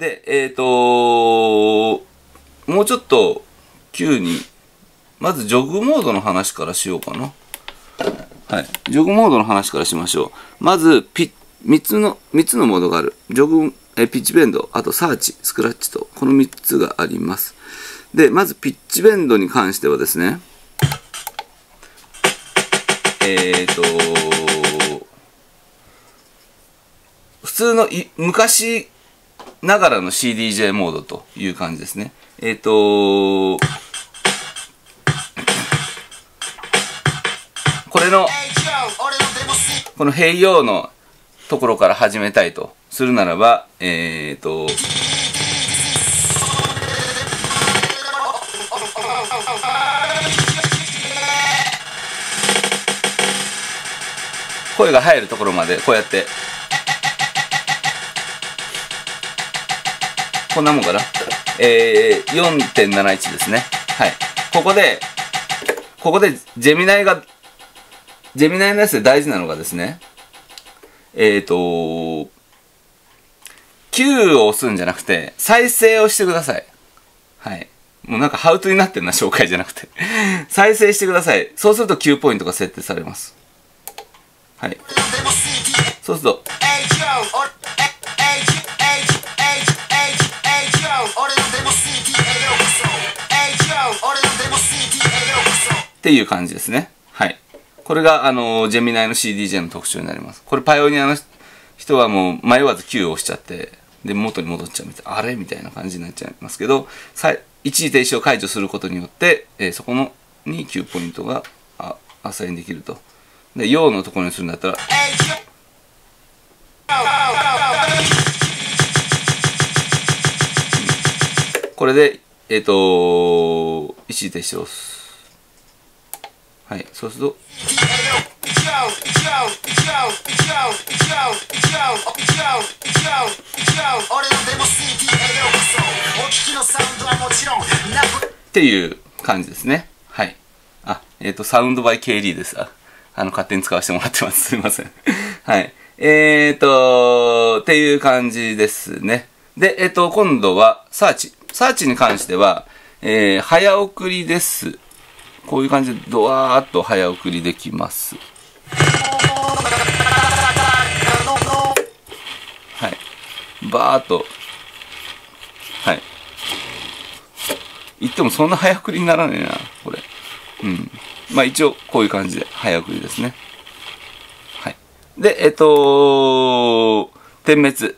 で、もうちょっと急に、まずジョグモードの話からしようかな。はい。ジョグモードの話からしましょう。まず、3つのモードがある。ジョグ、ピッチベンド、あとサーチ、スクラッチと、この3つがあります。で、まずピッチベンドに関してはですね、普通の昔ながらの CDJ モードという感じですね。これの、この併用のところから始めたいとするならば、声が入るところまでこうやってこんなもんかな、4.71 ですね。はい。ここでジェミナイのやつで大事なのがですね、Q を押すんじゃなくて再生をしてください。はい。もうなんかハウトになってんな、紹介じゃなくて再生してください。そうすると9ポイントが設定されます。はい。そうすると。っていう感じですね。はい。これが、ジェミナイの CDJ の特徴になります。これ、パイオニアの人はもう迷わず Q を押しちゃって、で、元に戻っちゃうみたいな、あれみたいな感じになっちゃいますけど、一時停止を解除することによって、そこのに9ポイントがアサインできると。で、用のところにするんだったら、これで、一時停止を押す。はい、そうすると、っていう感じですね。はい。あ、サウンドバイ KD です。勝手に使わせてもらってます。すいません。はい。っていう感じですね。で、今度は、サーチ。サーチに関しては、早送りです。こういう感じで、ドワーッと早送りできます。はい。バーッと。はい。言ってもそんな早送りにならねえな、これ。うん。まあ一応こういう感じで早送りですね。はい。で、点滅。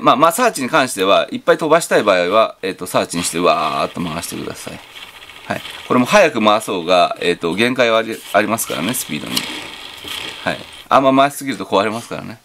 まあサーチに関してはいっぱい飛ばしたい場合は、サーチにしてわーっと回してください。はい。これも早く回そうが、限界はありますからね、スピードに。はい。あんま回しすぎると壊れますからね。